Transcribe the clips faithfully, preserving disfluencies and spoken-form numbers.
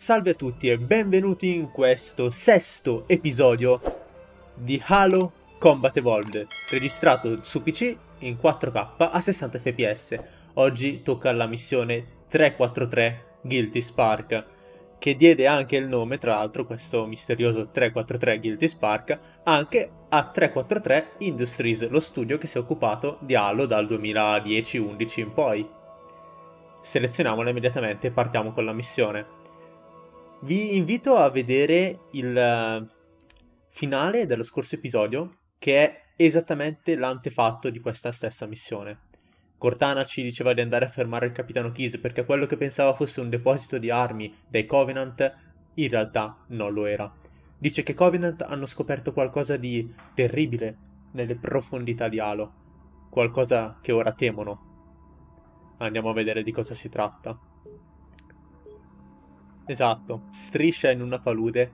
Salve a tutti e benvenuti in questo sesto episodio di Halo Combat Evolved, registrato su P C in quattro K a sessanta fps. Oggi tocca alla missione tre quattro tre Guilty Spark, che diede anche il nome, tra l'altro, questo misterioso tre quattro tre Guilty Spark, anche a tre quattro tre Industries, lo studio che si è occupato di Halo dal duemiladieci undici in poi. Selezioniamola immediatamente e partiamo con la missione. Vi invito a vedere il finale dello scorso episodio, che è esattamente l'antefatto di questa stessa missione. Cortana ci diceva di andare a fermare il capitano Keyes perché quello che pensava fosse un deposito di armi dei Covenant in realtà non lo era. Dice che Covenant hanno scoperto qualcosa di terribile nelle profondità di Halo, qualcosa che ora temono. Andiamo a vedere di cosa si tratta. Esatto, striscia in una palude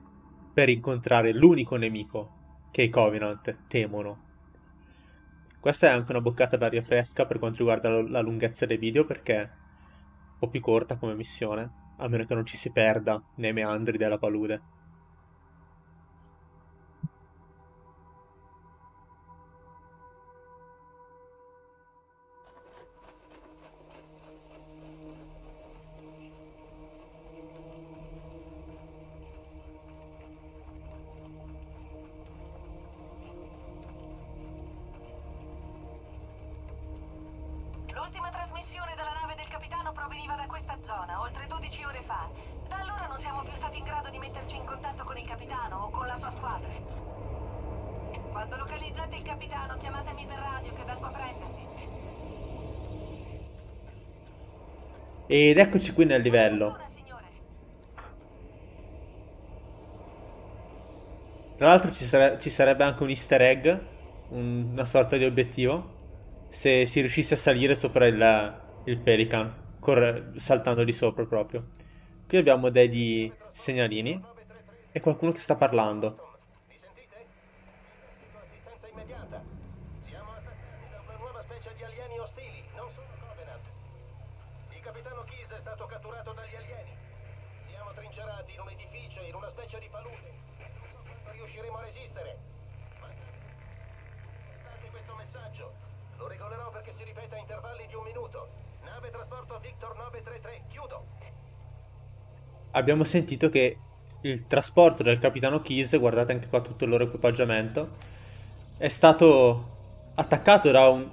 per incontrare l'unico nemico che i Covenant temono. Questa è anche una boccata d'aria fresca per quanto riguarda la lunghezza dei video, perché è un po' più corta come missione, a meno che non ci si perda nei meandri della palude. L'ultima trasmissione dalla nave del capitano proveniva da questa zona, oltre dodici ore fa. Da allora non siamo più stati in grado di metterci in contatto con il capitano o con la sua squadra. Quando localizzate il capitano, chiamatemi per radio che vengo a prendervi. Ed eccoci qui nel livello. Tra l'altro ci, sare- ci sarebbe anche un easter egg, un una sorta di obiettivo, se si riuscisse a salire sopra il, il Pelican, saltando di sopra proprio. Qui abbiamo degli segnalini e qualcuno che sta parlando. Mi sentite? Necessito assistenza immediata. Siamo attaccati da una nuova specie di alieni ostili, non sono Covenant. Il capitano Keyes è stato catturato dagli alieni. Siamo trincerati in un edificio, in una specie di palude. Non so quando riusciremo a resistere. Ma guardate questo messaggio. Lo regolerò perché si ripeta a intervalli di un minuto. Nave trasporto Victor nove tre tre, chiudo. Abbiamo sentito che il trasporto del capitano Keyes, guardate anche qua tutto il loro equipaggiamento, è stato attaccato da un,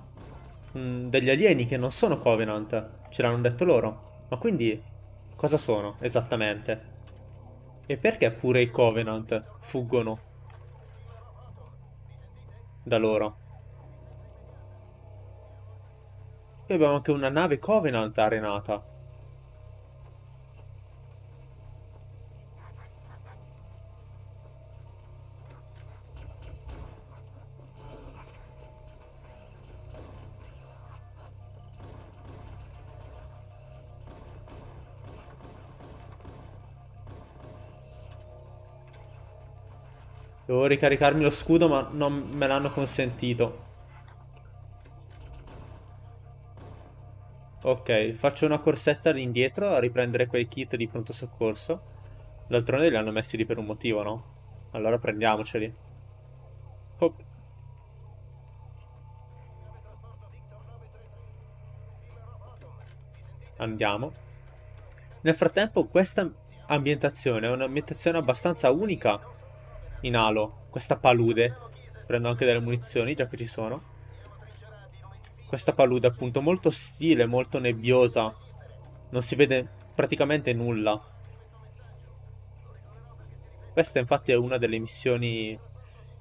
un, degli alieni che non sono Covenant. Ce l'hanno detto loro. Ma quindi cosa sono esattamente? E perché pure i Covenant fuggono da loro? Abbiamo anche una nave Covenant arenata. Devo ricaricarmi lo scudo, ma non me l'hanno consentito. Ok, faccio una corsetta all'indietro a riprendere quei kit di pronto soccorso. D'altronde li hanno messi lì per un motivo, no? Allora prendiamoceli. Hop. Andiamo. Nel frattempo questa ambientazione è un'ambientazione abbastanza unica in Halo. Questa palude. Prendo anche delle munizioni, già che ci sono. Questa palude, appunto, molto ostile, molto nebbiosa. Non si vede praticamente nulla. Questa, infatti, è una delle missioni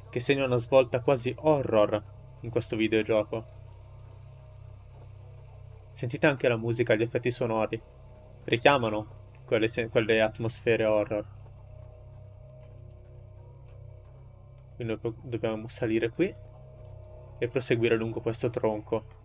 che segna una svolta quasi horror in questo videogioco. Sentite anche la musica, gli effetti sonori. Richiamano quelle, quelle atmosfere horror. Quindi noi dobbiamo salire qui e proseguire lungo questo tronco.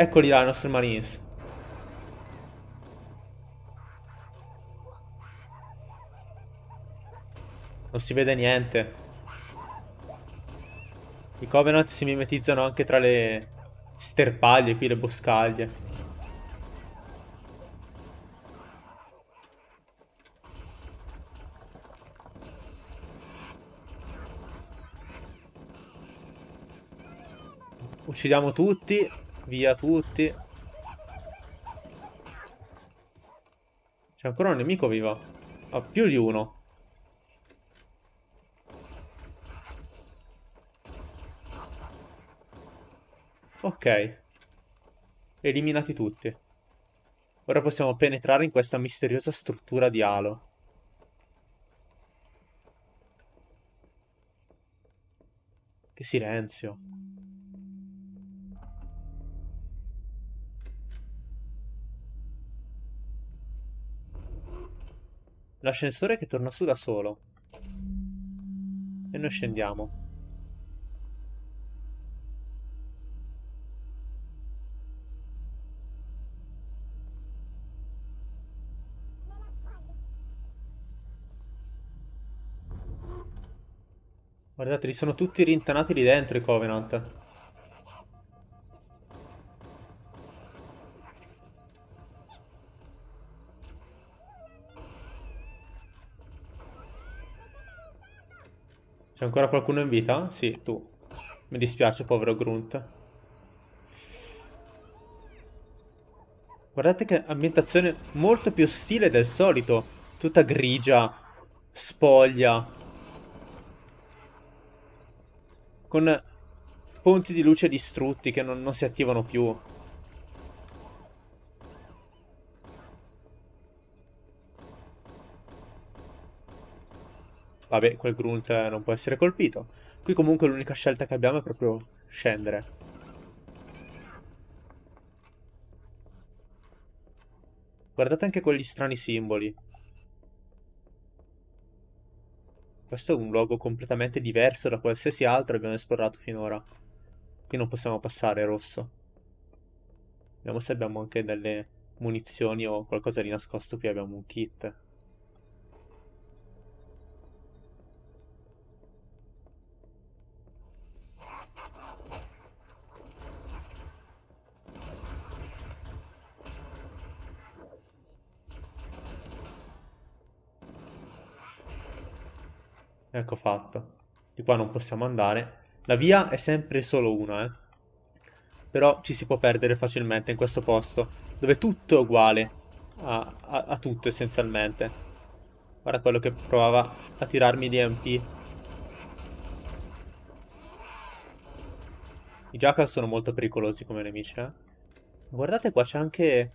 Eccoli là i nostri Marines. Non si vede niente. I Covenant si mimetizzano anche tra le sterpaglie qui, le boscaglie. Uccidiamo tutti. Via tutti. C'è ancora un nemico vivo. Ah, più di uno. Ok. Eliminati tutti. Ora possiamo penetrare in questa misteriosa struttura di Halo. Che silenzio. L'ascensore che torna su da solo. E noi scendiamo. Guardate, li sono tutti rintanati lì dentro i Covenant. C'è ancora qualcuno in vita? Sì, tu. Mi dispiace, povero Grunt. Guardate che ambientazione molto più ostile del solito. Tutta grigia, spoglia, con ponti di luce distrutti che non, non si attivano più. Vabbè, quel Grunt non può essere colpito. Qui comunque l'unica scelta che abbiamo è proprio scendere. Guardate anche quegli strani simboli. Questo è un luogo completamente diverso da qualsiasi altro abbiamo esplorato finora. Qui non possiamo passare, rosso. Vediamo se abbiamo anche delle munizioni o qualcosa di nascosto qui. Abbiamo un kit. Ecco fatto. Di qua non possiamo andare. La via è sempre solo una, eh. Però ci si può perdere facilmente in questo posto, dove tutto è uguale a, a, a tutto essenzialmente. Guarda quello che provava a tirarmi di M P. I Jackal sono molto pericolosi come nemici, eh. Guardate qua, c'è anche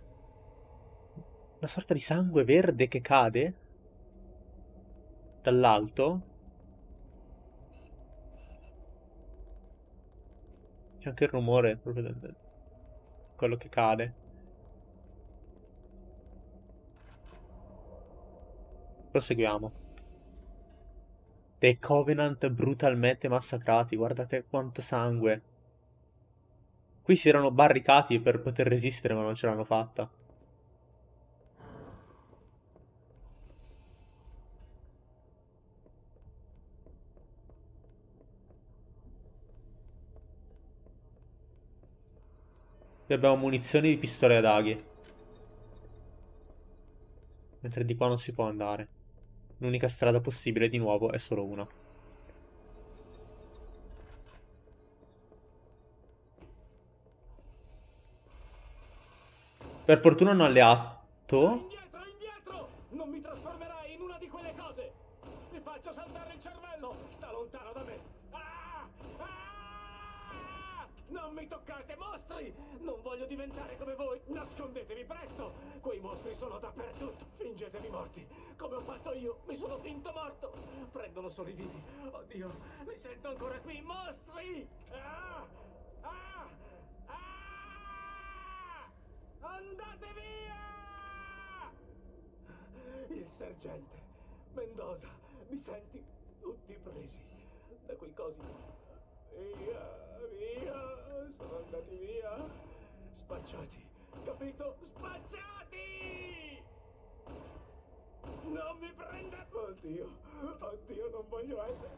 una sorta di sangue verde che cade dall'alto. C'è anche il rumore proprio del, del, quello che cade. Proseguiamo. Dei Covenant brutalmente massacrati. Guardate quanto sangue. Qui si erano barricati per poter resistere, ma non ce l'hanno fatta. Abbiamo munizioni di pistole ad aghi. Mentre di qua non si può andare. L'unica strada possibile di nuovo è solo una. Per fortuna un alleato. Indietro, indietro! Non mi trasformerai in una di quelle cose! Mi faccio saltare il cervello! Sta lontano da me! Ah! Ah! Non mi toccate, mostri! Non voglio diventare come voi! Nascondetevi presto! Quei mostri sono dappertutto! Fingetevi morti! Come ho fatto io! Mi sono finto morto! Prendono solo i vivi! Oddio! Li sento ancora qui! Mostri! Ah! Ah! Ah! Andate via! Il sergente! Mendoza! Mi senti? Tutti presi da quei cosi! Via, via, sono andati via. Spacciati, capito? Spacciati! Non mi prendete! Oddio, Oddio, non voglio essere.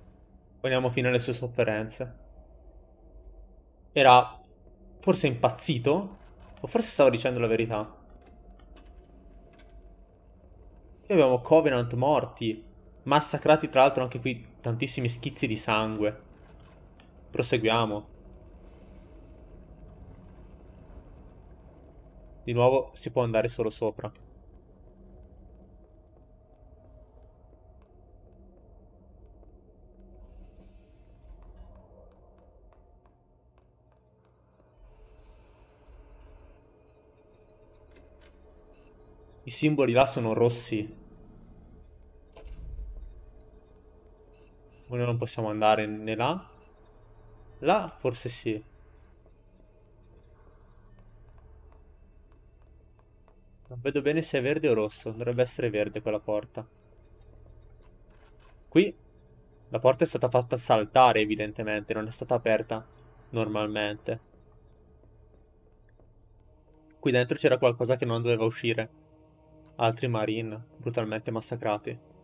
Vogliamo finire le sue sofferenze. Era forse impazzito? O forse stavo dicendo la verità. Qui abbiamo Covenant morti, massacrati, tra l'altro anche qui tantissimi schizzi di sangue. Proseguiamo. Di nuovo si può andare solo sopra. I simboli là sono rossi. Noi non possiamo andare né là. Là forse sì. Non vedo bene se è verde o rosso. Dovrebbe essere verde quella porta. Qui la porta è stata fatta saltare evidentemente. Non è stata aperta normalmente. Qui dentro c'era qualcosa che non doveva uscire. Altri marine brutalmente massacrati.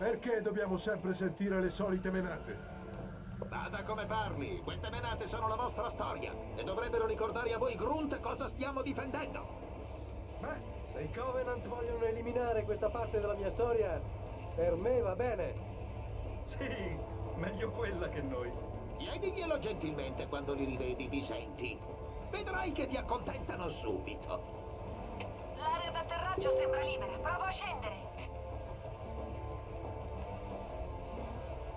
Perché dobbiamo sempre sentire le solite menate? Bada come parli, queste menate sono la vostra storia e dovrebbero ricordare a voi Grunt cosa stiamo difendendo. Beh, se i Covenant vogliono eliminare questa parte della mia storia, per me va bene. Sì, meglio quella che noi. Chiediglielo gentilmente quando li rivedi, vi senti. Vedrai che ti accontentano subito. L'area d'atterraggio sembra libera, provo a scendere.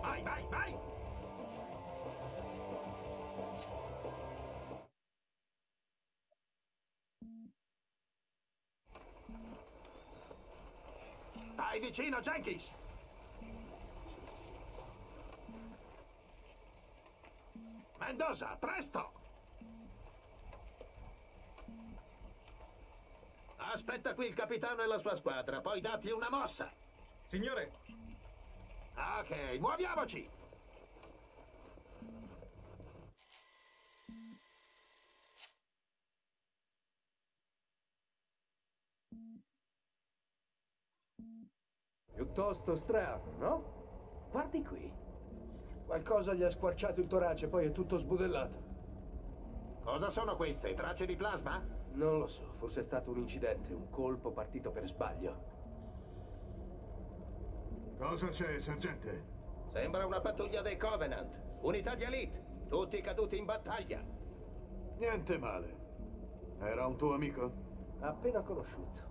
Vai, vai, vai! Stai vicino, Jenkins! Mendoza, presto! Aspetta qui il capitano e la sua squadra, poi datti una mossa! Signore! Ok, muoviamoci! Piuttosto strano, no? Guardi qui. Qualcosa gli ha squarciato il torace, poi è tutto sbudellato. Cosa sono queste? Tracce di plasma? Non lo so, forse è stato un incidente, un colpo partito per sbaglio. Cosa c'è, sergente? Sembra una pattuglia dei Covenant. Unità di elite. Tutti caduti in battaglia. Niente male. Era un tuo amico? Appena conosciuto.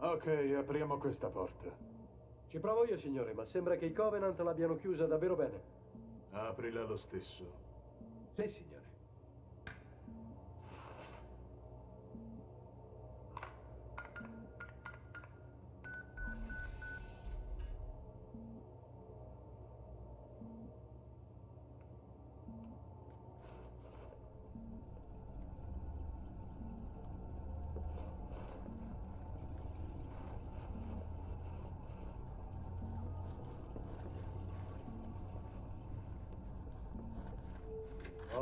Ok, apriamo questa porta. Ci provo io, signore, ma sembra che i Covenant l'abbiano chiusa davvero bene. Aprila lo stesso. Sì, signore.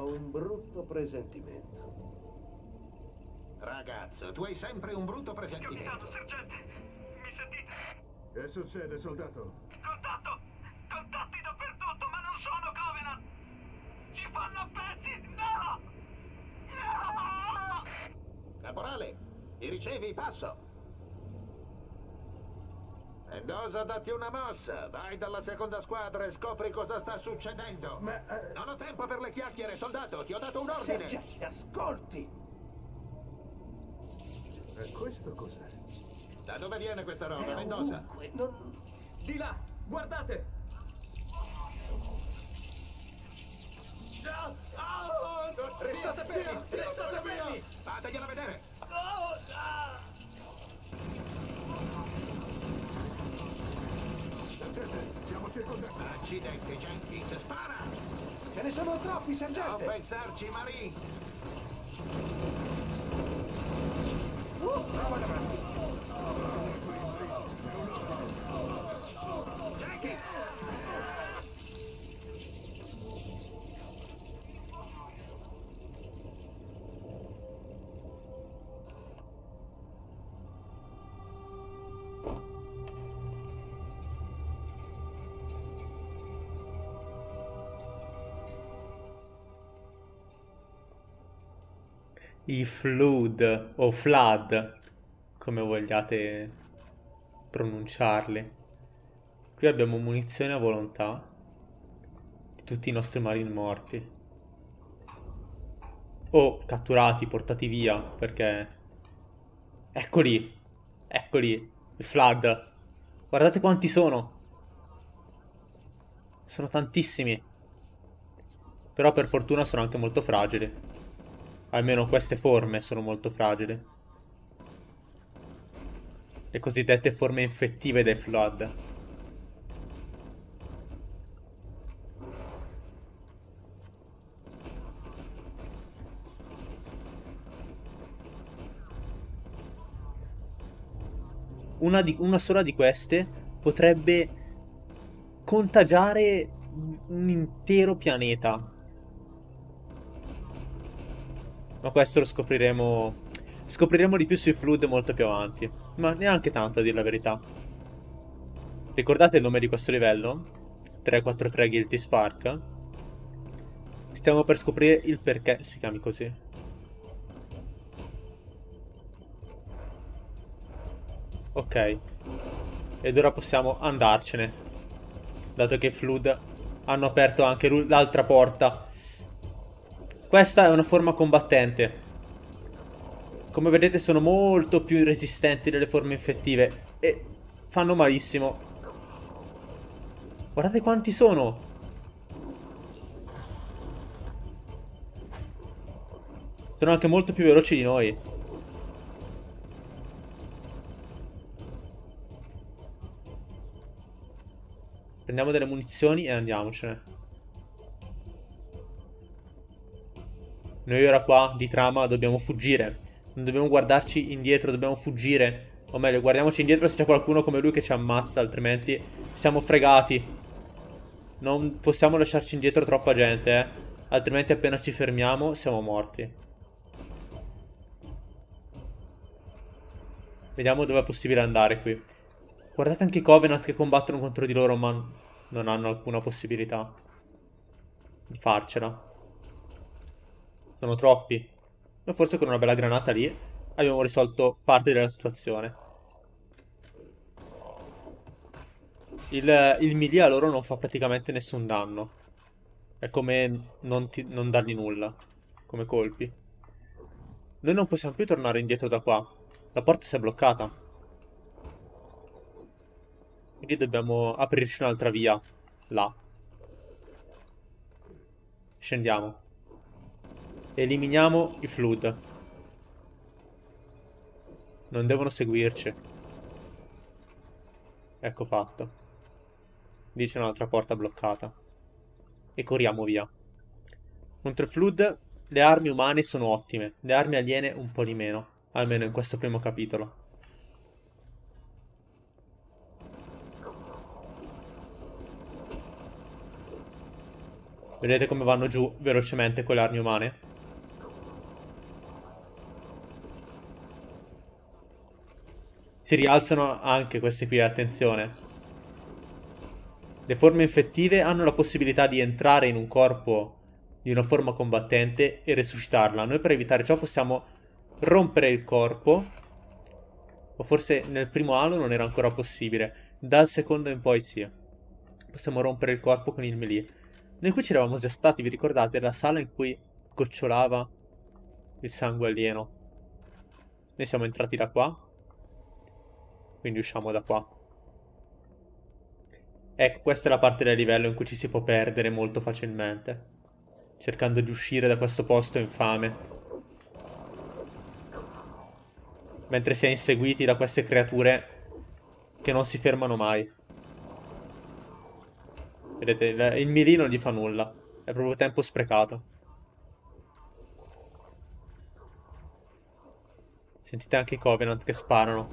Ho un brutto presentimento. Ragazzo, tu hai sempre un brutto presentimento. Capitano, sergente, mi sentite? Che succede, soldato? Contatto! Contatti dappertutto, ma non sono Covenant! Ci fanno a pezzi! No! No! Caporale, mi ricevi, passo! Mendoza, datti una mossa! Vai dalla seconda squadra e scopri cosa sta succedendo! Ma... Eh... Non ho tempo per le chiacchiere, soldato! Ti ho dato un ordine! Sergente, ascolti! E questo cos'è? Da dove viene questa roba, Mendoza? Ovunque, non... Di là! Guardate! No! Oh, no, restate fermi! Restate, restate fermi! Fategliela vedere! Oh, ah. Siamo circondati. Accidenti, Jenkins, spara! Ce ne sono troppi, sergente! Non pensarci, Marie! Uh, prova davanti! Jenkins! I Flood o Flood, come vogliate pronunciarli. Qui abbiamo munizione a volontà di tutti i nostri marine morti o catturati, portati via, perché eccoli, eccoli i Flood. Guardate quanti sono, sono tantissimi, però per fortuna sono anche molto fragili. Almeno queste forme sono molto fragili. Le cosiddette forme infettive dei Flood. Una, di, una sola di queste potrebbe contagiare un intero pianeta. Ma questo lo scopriremo. Scopriremo di più sui Flood molto più avanti. Ma neanche tanto, a dire la verità. Ricordate il nome di questo livello? tre quattro tre Guilty Spark. Stiamo per scoprire il perché si chiami così. Ok. Ed ora possiamo andarcene, dato che i Flood hanno aperto anche l'altra porta. Questa è una forma combattente. Come vedete sono molto più resistenti delle forme infettive e fanno malissimo. Guardate quanti sono. Sono anche molto più veloci di noi. Prendiamo delle munizioni e andiamocene. Noi ora qua di trama dobbiamo fuggire. Non dobbiamo guardarci indietro, dobbiamo fuggire. O meglio, guardiamoci indietro se c'è qualcuno come lui che ci ammazza, altrimenti siamo fregati. Non possiamo lasciarci indietro troppa gente, eh. Altrimenti appena ci fermiamo siamo morti. Vediamo dove è possibile andare qui. Guardate anche i Covenant che combattono contro di loro, ma non hanno alcuna possibilità di farcela. Sono troppi. Noi forse con una bella granata lì abbiamo risolto parte della situazione. Il, il melee a loro non fa praticamente nessun danno. È come non, ti, non dargli nulla come colpi. Noi non possiamo più tornare indietro da qua. La porta si è bloccata. Quindi dobbiamo aprirci un'altra via. Là. Scendiamo. Eliminiamo i Flood. Non devono seguirci. Ecco fatto. Lì c'è un'altra porta bloccata. E corriamo via. Contro i Flood le armi umane sono ottime. Le armi aliene un po' di meno. Almeno in questo primo capitolo. Vedete come vanno giù velocemente con le armi umane? Si rialzano anche questi qui, attenzione. Le forme infettive hanno la possibilità di entrare in un corpo di una forma combattente e resuscitarla. Noi per evitare ciò possiamo rompere il corpo, o forse nel primo Halo non era ancora possibile, dal secondo in poi sì. Possiamo rompere il corpo con il melee. Noi qui ci eravamo già stati, vi ricordate? La sala in cui gocciolava il sangue alieno. Noi siamo entrati da qua, quindi usciamo da qua. Ecco, questa è la parte del livello in cui ci si può perdere molto facilmente, cercando di uscire da questo posto infame. Mentre si è inseguiti da queste creature che non si fermano mai. Vedete, il, il melee non gli fa nulla. È proprio tempo sprecato. Sentite anche i Covenant che sparano.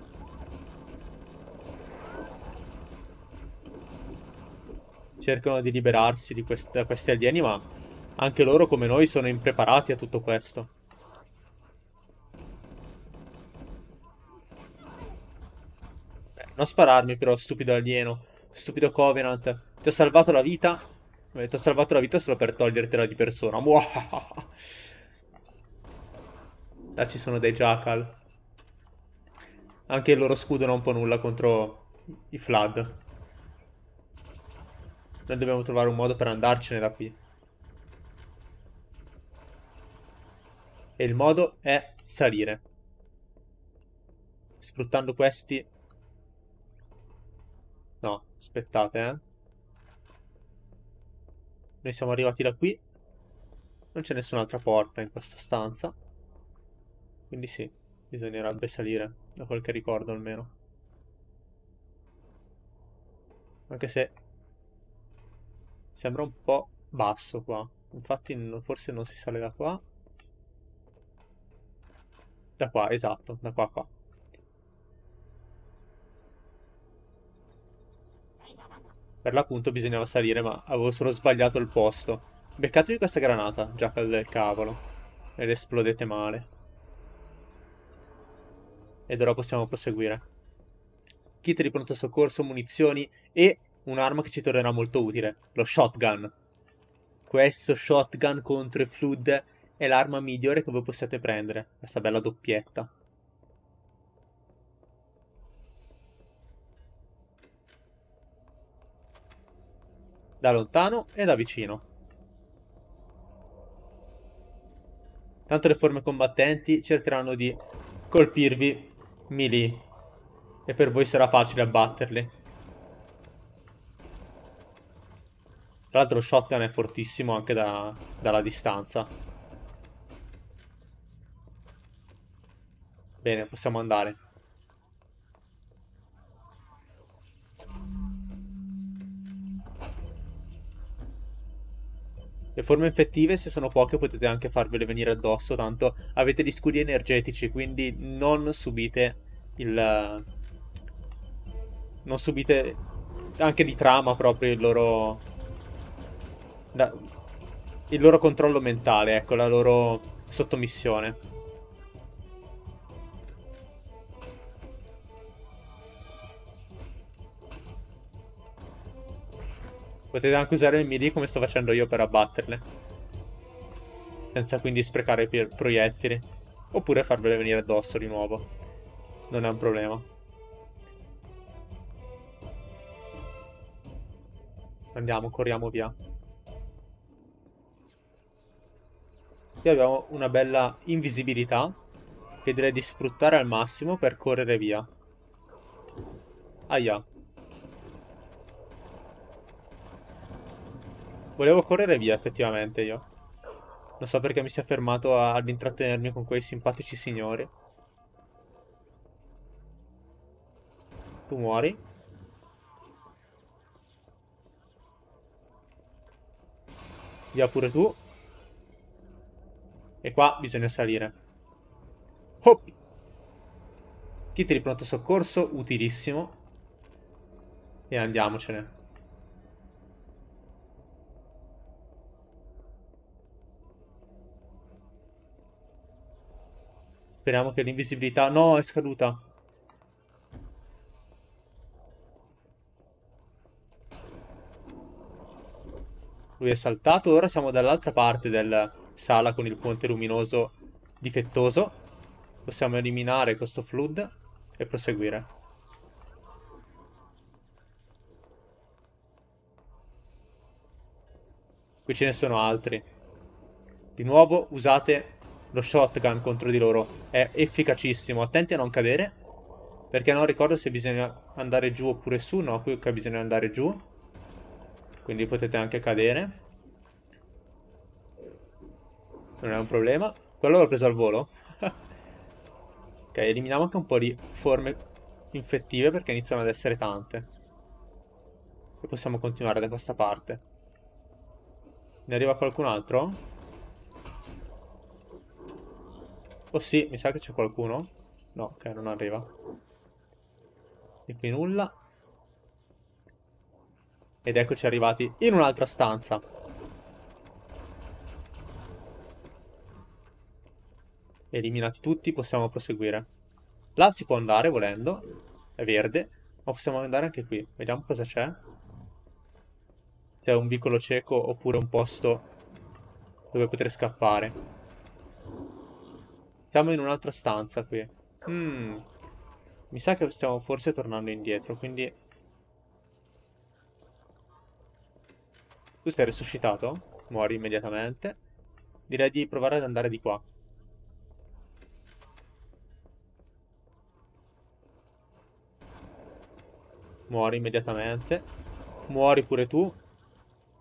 Cercano di liberarsi di quest- da questi alieni, ma anche loro, come noi, sono impreparati a tutto questo. Beh, non spararmi però, stupido alieno. Stupido Covenant. Ti ho salvato la vita. Ti ho salvato la vita solo per togliertela di persona. Là ci sono dei Jackal. Anche il loro scudo non può nulla contro i Flood. Noi dobbiamo trovare un modo per andarcene da qui. E il modo è salire. Sfruttando questi... No, aspettate, eh. Noi siamo arrivati da qui. Non c'è nessun'altra porta in questa stanza. Quindi sì, bisognerebbe salire, da quel che ricordo almeno. Anche se... sembra un po' basso qua. Infatti forse non si sale da qua. Da qua, esatto, da qua a qua. Per l'appunto bisognava salire, ma avevo solo sbagliato il posto. Beccatevi questa granata, Jackal del cavolo. Ed esplodete male. Ed ora possiamo proseguire. Kit di pronto soccorso, munizioni e un'arma che ci tornerà molto utile. Lo shotgun. Questo shotgun contro i Flood è l'arma migliore che voi possiate prendere. Questa bella doppietta. Da lontano e da vicino. Tanto le forme combattenti cercheranno di colpirvi melee e per voi sarà facile abbatterli. Tra l'altro lo shotgun è fortissimo anche da, dalla distanza. Bene, possiamo andare. Le forme infettive, se sono poche, potete anche farvele venire addosso, tanto avete gli scudi energetici, quindi non subite il... non subite anche di trama proprio il loro... La... il loro controllo mentale, ecco, la loro sottomissione. Potete anche usare il melee come sto facendo io per abbatterle, senza quindi sprecare i proiettili, oppure farvele venire addosso di nuovo. Non è un problema. Andiamo, corriamo via. Qui abbiamo una bella invisibilità che direi di sfruttare al massimo per correre via. Ahia. Volevo correre via effettivamente io. Non so perché mi sia fermato ad intrattenermi con quei simpatici signori. Tu muori. Via pure tu. E qua bisogna salire. Hop! Kit di pronto soccorso, utilissimo. E andiamocene. Speriamo che l'invisibilità... No, è scaduta. Lui è saltato. Ora siamo dall'altra parte della sala con il ponte luminoso difettoso. Possiamo eliminare questo flood e proseguire. Qui ce ne sono altri. Di nuovo usate lo shotgun contro di loro. È efficacissimo. Attenti a non cadere, perché non ricordo se bisogna andare giù oppure su. No, qui bisogna andare giù. Quindi potete anche cadere. Non è un problema. Quello l'ho preso al volo. Ok, eliminiamo anche un po' di forme infettive, perché iniziano ad essere tante. E possiamo continuare da questa parte. Ne arriva qualcun altro? Oh sì, mi sa che c'è qualcuno. No, ok, non arriva. E qui nulla. Ed eccoci arrivati in un'altra stanza. Eliminati tutti, possiamo proseguire. Là si può andare volendo. È verde. Ma possiamo andare anche qui. Vediamo cosa c'è. Un vicolo cieco oppure un posto dove poter scappare. Siamo in un'altra stanza qui. Mm. Mi sa che stiamo forse tornando indietro, quindi... Tu sei risuscitato? Muori immediatamente. Direi di provare ad andare di qua. Muori immediatamente. Muori pure tu.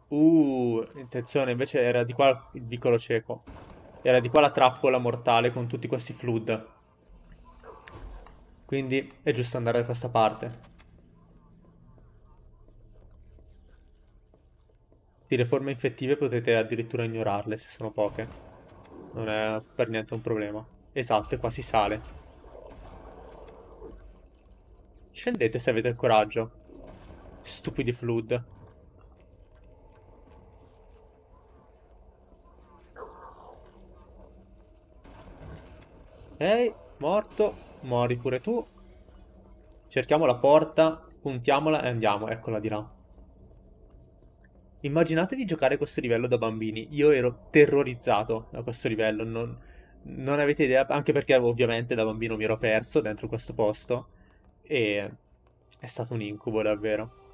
Uh, attenzione, invece era di qua il vicolo cieco. Era di qua la trappola mortale con tutti questi flood. Quindi è giusto andare da questa parte. Sì, le forme infettive potete addirittura ignorarle se sono poche. Non è per niente un problema. Esatto, e qua si sale. Scendete se avete il coraggio. Stupidi flood. Ehi, morto, muori pure tu. Cerchiamo la porta, puntiamola e andiamo, eccola di là. Immaginatevi giocare questo livello da bambini. Io ero terrorizzato da questo livello, non, non avete idea, anche perché ovviamente da bambino mi ero perso dentro questo posto. E è stato un incubo davvero.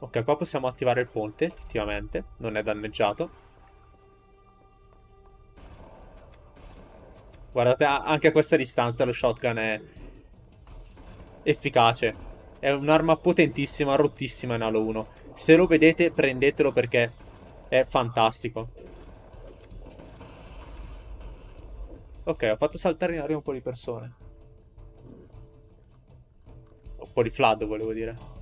Ok, qua possiamo attivare il ponte, effettivamente. Non è danneggiato. Guardate, anche a questa distanza lo shotgun è efficace. È un'arma potentissima, rottissima in Halo uno. Se lo vedete, prendetelo perché è fantastico. Ok, ho fatto saltare in aria un po' di persone. Un po' di flood, volevo dire.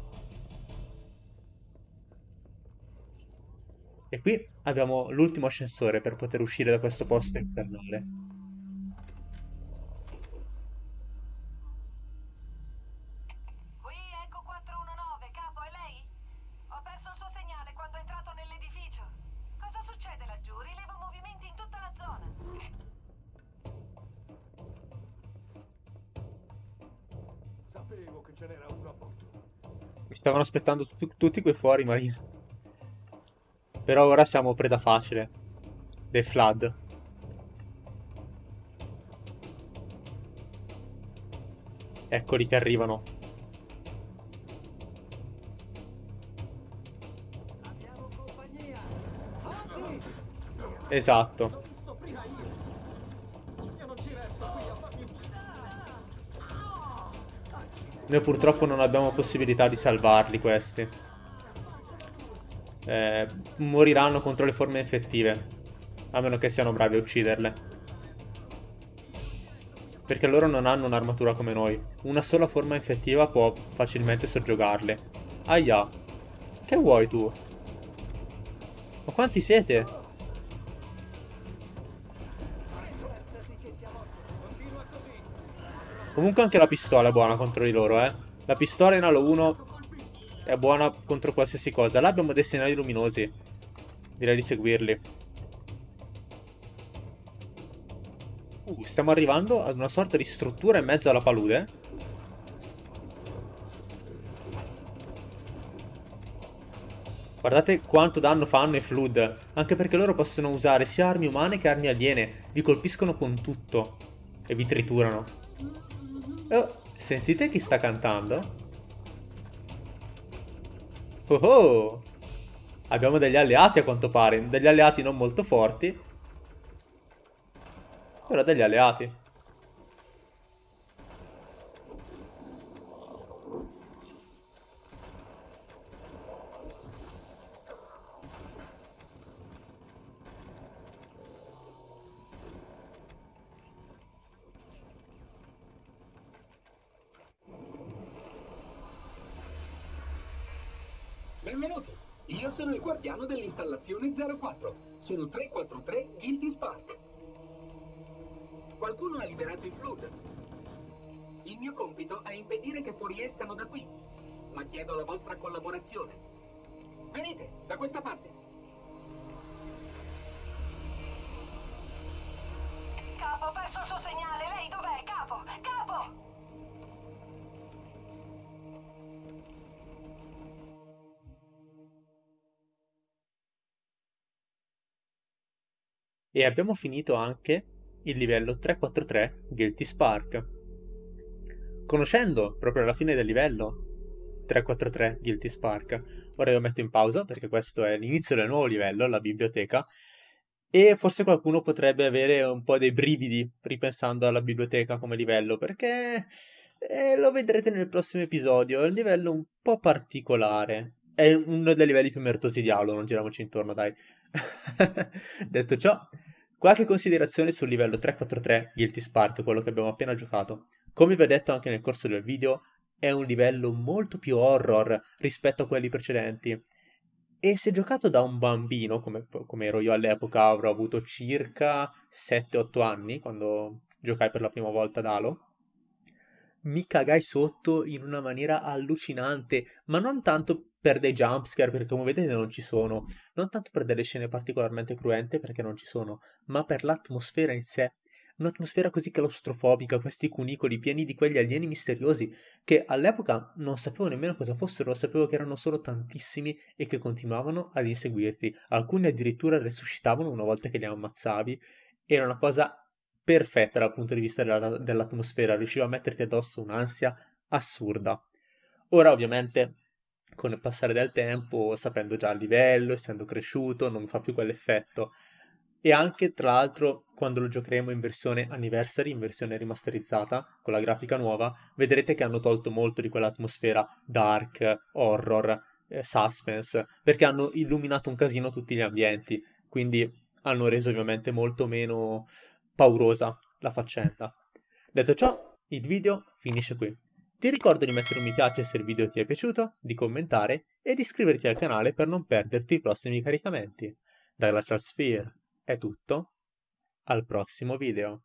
E qui abbiamo l'ultimo ascensore per poter uscire da questo posto infernale. Qui Eco quattro uno nove, capo, è lei? Ho perso il suo segnale quando è entrato nell'edificio. Cosa succede laggiù? Rilevo movimenti in tutta la zona. Sapevo che ce n'era uno a bordo. Mi stavano aspettando tu tutti qui fuori, Maria. Però ora siamo preda facile dei flood. Eccoli che arrivano. Abbiamo compagnia. Esatto. Noi purtroppo non abbiamo possibilità di salvarli questi. Eh, moriranno contro le forme infettive, a meno che siano bravi a ucciderle, perché loro non hanno un'armatura come noi. Una sola forma infettiva può facilmente soggiogarle. Aia, che vuoi tu? Ma quanti siete? Comunque anche la pistola è buona contro di loro, eh. La pistola in Halo uno è buona contro qualsiasi cosa. Là abbiamo dei segnali luminosi, direi di seguirli. Uh, stiamo arrivando ad una sorta di struttura in mezzo alla palude. Guardate quanto danno fanno i Flood, anche perché loro possono usare sia armi umane che armi aliene. Vi colpiscono con tutto e vi triturano. Oh, sentite chi sta cantando? Oh oh! Abbiamo degli alleati a quanto pare, degli alleati non molto forti, però degli alleati. Benvenuti, io sono il guardiano dell'installazione zero quattro, sono tre quattro tre Guilty Spark. Qualcuno ha liberato i Flood. Il mio compito è impedire che fuoriescano da qui, ma chiedo la vostra collaborazione. Venite, da questa parte. Capo, ho perso il suo segnale, lei dov'è? Capo, capo! E abbiamo finito anche il livello tre quattro tre Guilty Spark. Conoscendo proprio alla fine del livello tre quattro tre Guilty Spark. Ora io metto in pausa perché questo è l'inizio del nuovo livello, la biblioteca. E forse qualcuno potrebbe avere un po' dei brividi ripensando alla biblioteca come livello, perché eh, lo vedrete nel prossimo episodio. È un livello un po' particolare. È uno dei livelli più meritosi di Halo, non giriamoci intorno, dai. Detto ciò, qualche considerazione sul livello tre quattro tre Guilty Spark, quello che abbiamo appena giocato. Come vi ho detto anche nel corso del video, è un livello molto più horror rispetto a quelli precedenti. E se giocato da un bambino, come, come ero io all'epoca, avrò avuto circa sette otto anni, quando giocai per la prima volta ad Halo, mi cagai sotto in una maniera allucinante, ma non tanto per dei jumpscare, perché come vedete non ci sono, non tanto per delle scene particolarmente cruente, perché non ci sono, ma per l'atmosfera in sé. Un'atmosfera così claustrofobica, questi cunicoli pieni di quegli alieni misteriosi, che all'epoca non sapevo nemmeno cosa fossero, sapevo che erano solo tantissimi e che continuavano ad inseguirti. Alcuni addirittura resuscitavano una volta che li ammazzavi, era una cosa perfetta dal punto di vista dell'atmosfera, riusciva a metterti addosso un'ansia assurda. Ora ovviamente con il passare del tempo, sapendo già il livello, essendo cresciuto, non mi fa più quell'effetto. E anche tra l'altro quando lo giocheremo in versione anniversary, in versione rimasterizzata, con la grafica nuova, vedrete che hanno tolto molto di quell'atmosfera dark, horror, eh, suspense, perché hanno illuminato un casino tutti gli ambienti, quindi hanno reso ovviamente molto meno paurosa la faccenda. Detto ciò, il video finisce qui. Ti ricordo di mettere un mi piace se il video ti è piaciuto, di commentare e di iscriverti al canale per non perderti i prossimi caricamenti. Da GlacialSphere è tutto, al prossimo video.